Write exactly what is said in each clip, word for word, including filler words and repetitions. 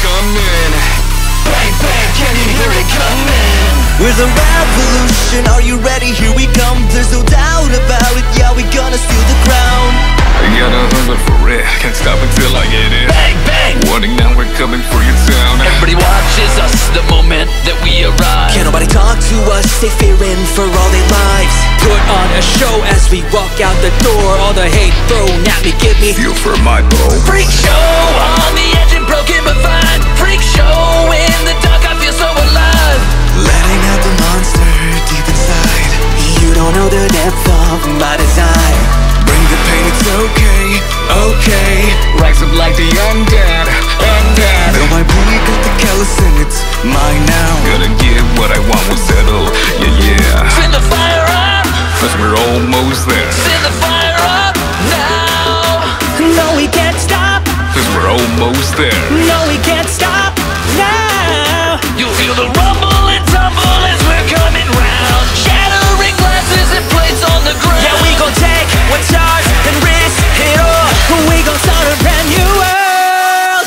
coming. Bang, bang, can you hear it coming? We're the revolution, are you ready? Here we come, there's no doubt about it. Yeah, we gonna steal the crown. I got a hunger for it, can't stop until I get it. Bang, bang! Warning now, we're coming for your town. Everybody watches us the moment that we arrive. Can't nobody talk to us, they fear in for all their lives. Put on a show as we walk out the door. All the hate thrown at me, give me fuel for my bones. Freak show on the edge and broken but fine. Freak show in the dark, I feel so alive. Letting out the monster deep inside. You don't know the depth of my desire. Bring the pain, it's okay, okay. Rise up like the undead, undead. Though I bleed with the callous and it's mine now. Gonna give what I want, will settle, yeah, yeah. Send the fire up, cause we're almost there. Send the fire up, now. No, we can't stop, cause we're almost there. No, we can't stop, now. You'll feel the rumble and tumble as we're coming round. Shattering glasses and plates on the ground. Yeah, we gon' take what's ours and risk it all. We gon' start a brand new world.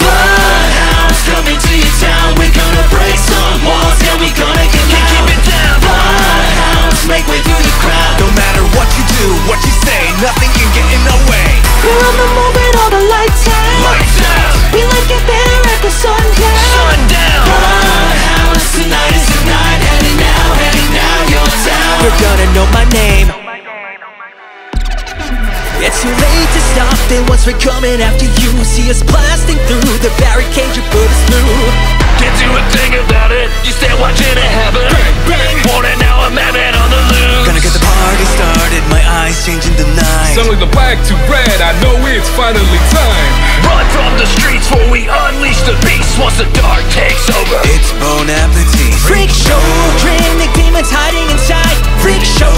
Bloodhounds coming to your town. We're gonna break some walls, yeah, we gonna get down. Keep it down. Bloodhounds make way through the crowd. No matter what you do, what you say, nothing can get in the way. We're on the move with all the lights out. Lights out. We like it better at the sundown. Sundown. Bloodhounds, tonight is the night. Heading now, heading now, your town. You're gonna know my name. It's too late to stop them once we're coming after you. See us blasting through the barricade you put us through. Can't do a thing about it, you stay watching it happen. Bang, bang. Warning now, a madman on the loose. Gonna get the party started, my eyes changing the night. Suddenly the black to red, I know it's finally time. Run from the streets for we unleash the beast once the dark takes over. It's Bon Appetit. Freak show, dreaming demons hiding inside. Freak show,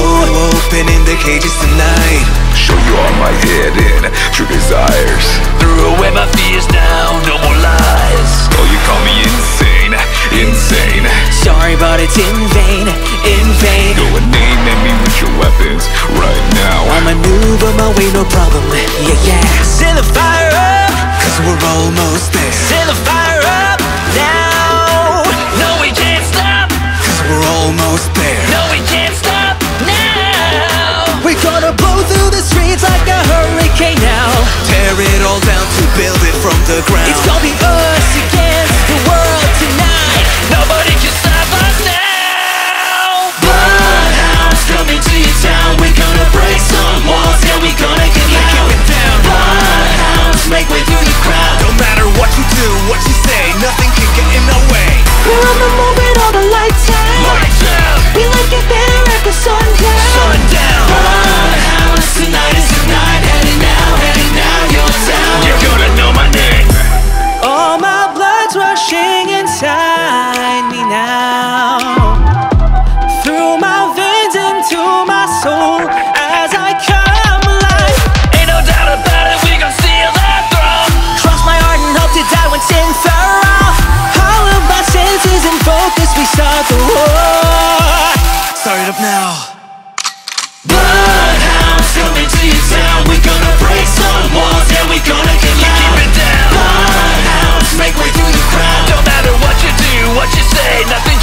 opening the cages tonight. Show you all my hidden true desires. Threw away my fears now, no more lies. Oh, you call me insane, insane. Sorry, but it's in vain, in vain. Go and name at me with your weapons right now. I'ma move on my way, no problem, yeah, yeah. Send the fire up, cause we're almost there. Send the fire up, now. No, we can't stop, cause we're almost there. No, we can't stop, now. We're gonna blow through the streets like a hurricane now. Tear it all down to build it from the ground. It's gonna be us against the world tonight. Nobody can stop us now. Bloodhounds coming to your town. We're gonna break some walls, yeah, we're gonna get loud. Keep it down. Bloodhounds make way through the crowd. No matter what you do, what you say, nothing can get in the way. We're on the move with all the lights out. Lights out. We like it better at the sundown. Sundown. Bloodhounds, tonight is the night. Heading now, heading now, your town. You're gonna know my name. All my blood's rushing inside me now. Through my veins into my soul as I come alive. Ain't no doubt about it, we gon' steal that throne. Cross my heart and hope to die when sins are all. All of my senses in focus, we start the war. Start it up now. Bloodhounds coming to your town. We're gonna break some walls, yeah, we're gonna get loud. Keep it down. Bloodhounds make way through the crowd. No matter what you do, what you say, nothing